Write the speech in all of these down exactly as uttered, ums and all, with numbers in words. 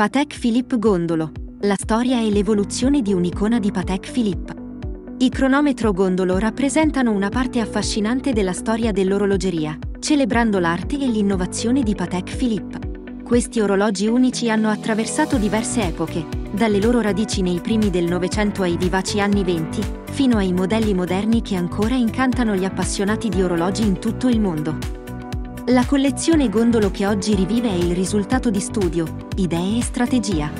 Patek Philippe Gondolo, la storia e l'evoluzione di un'icona di Patek Philippe. I Chronometro Gondolo rappresentano una parte affascinante della storia dell'orologeria, celebrando l'arte e l'innovazione di Patek Philippe. Questi orologi unici hanno attraversato diverse epoche, dalle loro radici nei primi del Novecento ai vivaci anni venti, fino ai modelli moderni che ancora incantano gli appassionati di orologi in tutto il mondo. La collezione Gondolo che oggi rivive è il risultato di studio, idee e strategia.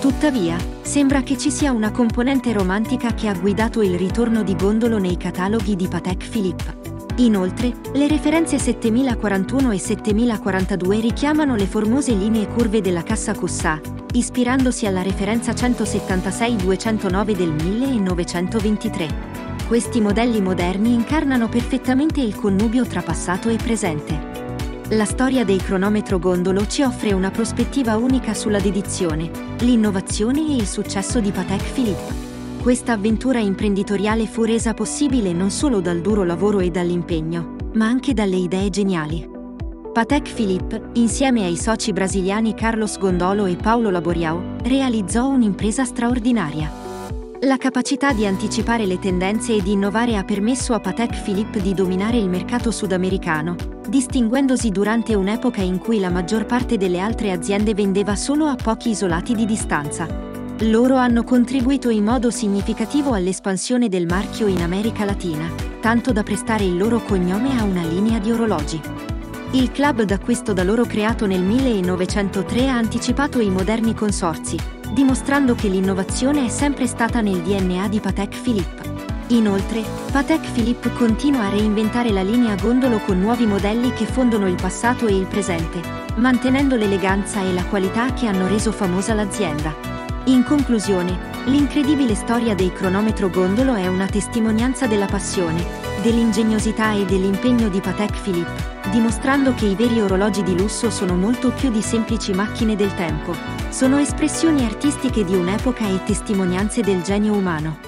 Tuttavia, sembra che ci sia una componente romantica che ha guidato il ritorno di Gondolo nei cataloghi di Patek Philippe. Inoltre, le referenze settemilaquarantuno e settemilaquarantadue richiamano le formose linee curve della cassa Cussà, ispirandosi alla referenza centosettantasei duecentonove del millenovecentoventitré. Questi modelli moderni incarnano perfettamente il connubio tra passato e presente. La storia dei Chronometro Gondolo ci offre una prospettiva unica sulla dedizione, l'innovazione e il successo di Patek Philippe. Questa avventura imprenditoriale fu resa possibile non solo dal duro lavoro e dall'impegno, ma anche dalle idee geniali. Patek Philippe, insieme ai soci brasiliani Carlos Gondolo e Paolo Laboriau, realizzò un'impresa straordinaria. La capacità di anticipare le tendenze e di innovare ha permesso a Patek Philippe di dominare il mercato sudamericano, distinguendosi durante un'epoca in cui la maggior parte delle altre aziende vendeva solo a pochi isolati di distanza. Loro hanno contribuito in modo significativo all'espansione del marchio in America Latina, tanto da prestare il loro cognome a una linea di orologi. Il club d'acquisto da loro creato nel millenovecentotre ha anticipato i moderni consorzi, dimostrando che l'innovazione è sempre stata nel D N A di Patek Philippe. Inoltre, Patek Philippe continua a reinventare la linea Gondolo con nuovi modelli che fondono il passato e il presente, mantenendo l'eleganza e la qualità che hanno reso famosa l'azienda. In conclusione, l'incredibile storia dei Chronometro Gondolo è una testimonianza della passione, dell'ingegnosità e dell'impegno di Patek Philippe, dimostrando che i veri orologi di lusso sono molto più di semplici macchine del tempo. Sono espressioni artistiche di un'epoca e testimonianze del genio umano.